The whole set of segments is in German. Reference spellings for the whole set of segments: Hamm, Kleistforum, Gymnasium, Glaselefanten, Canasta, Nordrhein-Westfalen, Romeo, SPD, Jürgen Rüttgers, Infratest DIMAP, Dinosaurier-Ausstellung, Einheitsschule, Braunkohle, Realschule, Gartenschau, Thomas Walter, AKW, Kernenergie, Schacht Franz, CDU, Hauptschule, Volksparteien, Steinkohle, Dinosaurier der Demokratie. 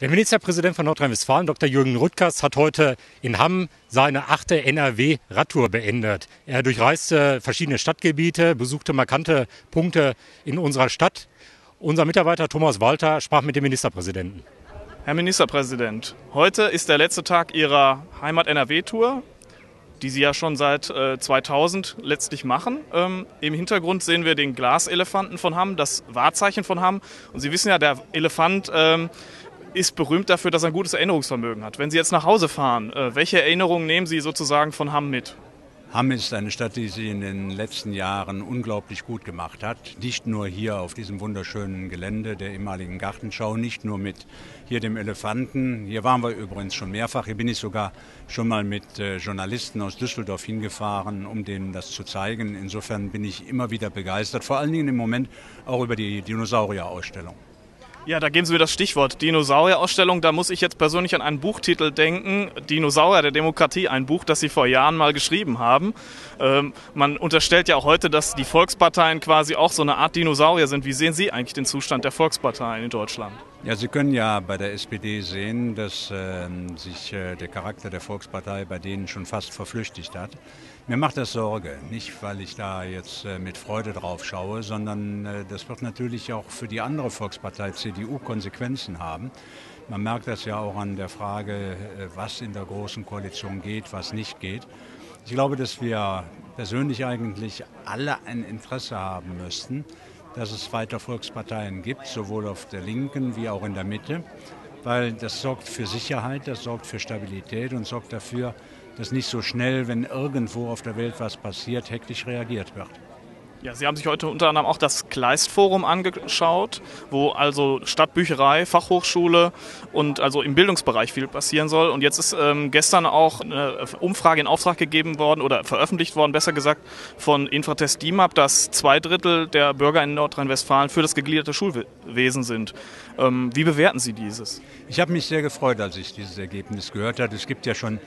Der Ministerpräsident von Nordrhein-Westfalen, Dr. Jürgen Rüttgers, hat heute in Hamm seine 8. NRW-Radtour beendet. Er durchreiste verschiedene Stadtgebiete, besuchte markante Punkte in unserer Stadt. Unser Mitarbeiter Thomas Walter sprach mit dem Ministerpräsidenten. Herr Ministerpräsident, heute ist der letzte Tag Ihrer Heimat-NRW-Tour, die Sie ja schon seit 2000 letztlich machen. Im Hintergrund sehen wir den Glaselefanten von Hamm, das Wahrzeichen von Hamm. Und Sie wissen ja, der Elefant ist berühmt dafür, dass er ein gutes Erinnerungsvermögen hat. Wenn Sie jetzt nach Hause fahren, welche Erinnerungen nehmen Sie sozusagen von Hamm mit? Hamm ist eine Stadt, die sie in den letzten Jahren unglaublich gut gemacht hat. Nicht nur hier auf diesem wunderschönen Gelände der ehemaligen Gartenschau, nicht nur mit hier dem Elefanten. Hier waren wir übrigens schon mehrfach. Hier bin ich sogar schon mal mit Journalisten aus Düsseldorf hingefahren, um denen das zu zeigen. Insofern bin ich immer wieder begeistert, vor allen Dingen im Moment auch über die Dinosaurier-Ausstellung. Ja, da geben Sie mir das Stichwort Dinosaurier-Ausstellung. Da muss ich jetzt persönlich an einen Buchtitel denken, Dinosaurier der Demokratie, ein Buch, das Sie vor Jahren mal geschrieben haben. Man unterstellt ja auch heute, dass die Volksparteien quasi auch so eine Art Dinosaurier sind. Wie sehen Sie eigentlich den Zustand der Volksparteien in Deutschland? Ja, Sie können ja bei der SPD sehen, dass sich der Charakter der Volkspartei bei denen schon fast verflüchtigt hat. Mir macht das Sorge, nicht weil ich da jetzt mit Freude drauf schaue, sondern das wird natürlich auch für die andere Volkspartei CDU Konsequenzen haben. Man merkt das ja auch an der Frage, was in der Großen Koalition geht, was nicht geht. Ich glaube, dass wir persönlich eigentlich alle ein Interesse haben müssten, dass es weiter Volksparteien gibt, sowohl auf der linken wie auch in der Mitte, weil das sorgt für Sicherheit, das sorgt für Stabilität und sorgt dafür, dass nicht so schnell, wenn irgendwo auf der Welt was passiert, hektisch reagiert wird. Ja, Sie haben sich heute unter anderem auch das Kleistforum angeschaut, wo also Stadtbücherei, Fachhochschule und also im Bildungsbereich viel passieren soll. Und jetzt ist gestern auch eine Umfrage in Auftrag gegeben worden oder veröffentlicht worden, besser gesagt, von Infratest DIMAP, dass 2/3 der Bürger in Nordrhein-Westfalen für das gegliederte Schulwesen sind. Wie bewerten Sie dieses? Ich habe mich sehr gefreut, als ich dieses Ergebnis gehört habe. Es gibt ja schon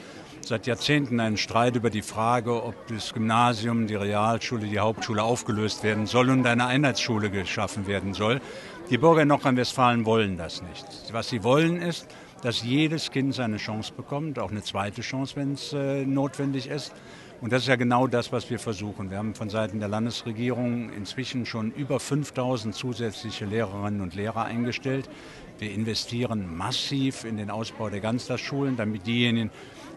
seit Jahrzehnten einen Streit über die Frage, ob das Gymnasium, die Realschule, die Hauptschule aufgelöst werden soll und eine Einheitsschule geschaffen werden soll. Die Bürger in Nordrhein-Westfalen wollen das nicht. Was sie wollen ist, dass jedes Kind seine Chance bekommt, auch eine zweite Chance, wenn es notwendig ist. Und das ist ja genau das, was wir versuchen. Wir haben von Seiten der Landesregierung inzwischen schon über 5000 zusätzliche Lehrerinnen und Lehrer eingestellt. Wir investieren massiv in den Ausbau der Ganztagsschulen, damit diejenigen,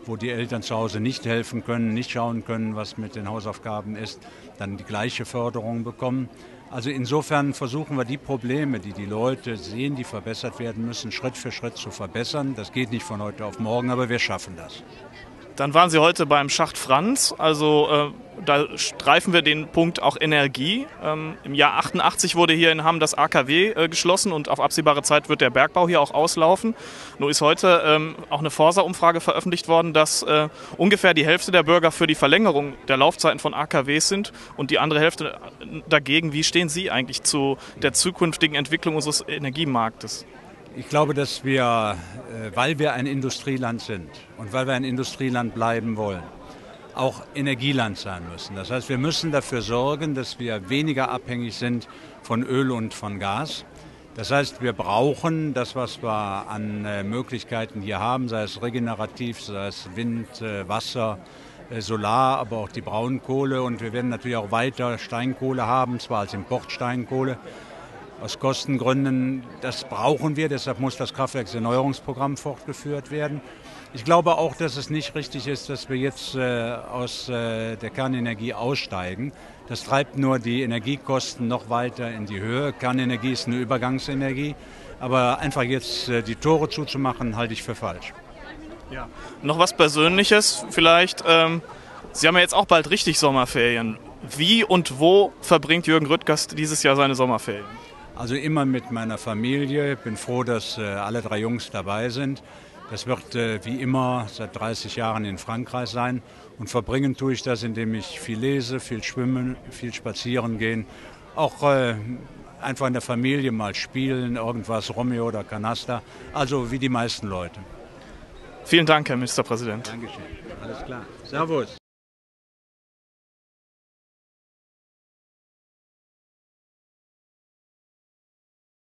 wo die Eltern zu Hause nicht helfen können, nicht schauen können, was mit den Hausaufgaben ist, dann die gleiche Förderung bekommen. Also insofern versuchen wir die Probleme, die die Leute sehen, die verbessert werden müssen, Schritt für Schritt zu verbessern. Das geht nicht von heute auf morgen, aber wir schaffen das. Dann waren Sie heute beim Schacht Franz, also da streifen wir den Punkt auch Energie. Im Jahr 88 wurde hier in Hamm das AKW geschlossen und auf absehbare Zeit wird der Bergbau hier auch auslaufen. Nur ist heute auch eine Forsa-Umfrage veröffentlicht worden, dass ungefähr die Hälfte der Bürger für die Verlängerung der Laufzeiten von AKWs sind und die andere Hälfte dagegen. Wie stehen Sie eigentlich zu der zukünftigen Entwicklung unseres Energiemarktes? Ich glaube, dass wir, weil wir ein Industrieland sind und weil wir ein Industrieland bleiben wollen, auch Energieland sein müssen. Das heißt, wir müssen dafür sorgen, dass wir weniger abhängig sind von Öl und von Gas. Das heißt, wir brauchen das, was wir an Möglichkeiten hier haben, sei es regenerativ, sei es Wind, Wasser, Solar, aber auch die Braunkohle. Und wir werden natürlich auch weiter Steinkohle haben, zwar als Importsteinkohle. Aus Kostengründen, das brauchen wir, deshalb muss das Kraftwerkserneuerungsprogramm fortgeführt werden. Ich glaube auch, dass es nicht richtig ist, dass wir jetzt aus der Kernenergie aussteigen. Das treibt nur die Energiekosten noch weiter in die Höhe. Kernenergie ist eine Übergangsenergie, aber einfach jetzt die Tore zuzumachen, halte ich für falsch. Ja. Noch was Persönliches vielleicht. Sie haben ja jetzt auch bald richtig Sommerferien. Wie und wo verbringt Jürgen Rüttgers dieses Jahr seine Sommerferien? Also immer mit meiner Familie. Ich bin froh, dass alle drei Jungs dabei sind. Das wird wie immer seit 30 Jahren in Frankreich sein. Und verbringen tue ich das, indem ich viel lese, viel schwimmen, viel spazieren gehen. Auch einfach in der Familie mal spielen, irgendwas, Romeo oder Canasta. Also wie die meisten Leute. Vielen Dank, Herr Ministerpräsident. Dankeschön. Alles klar. Servus.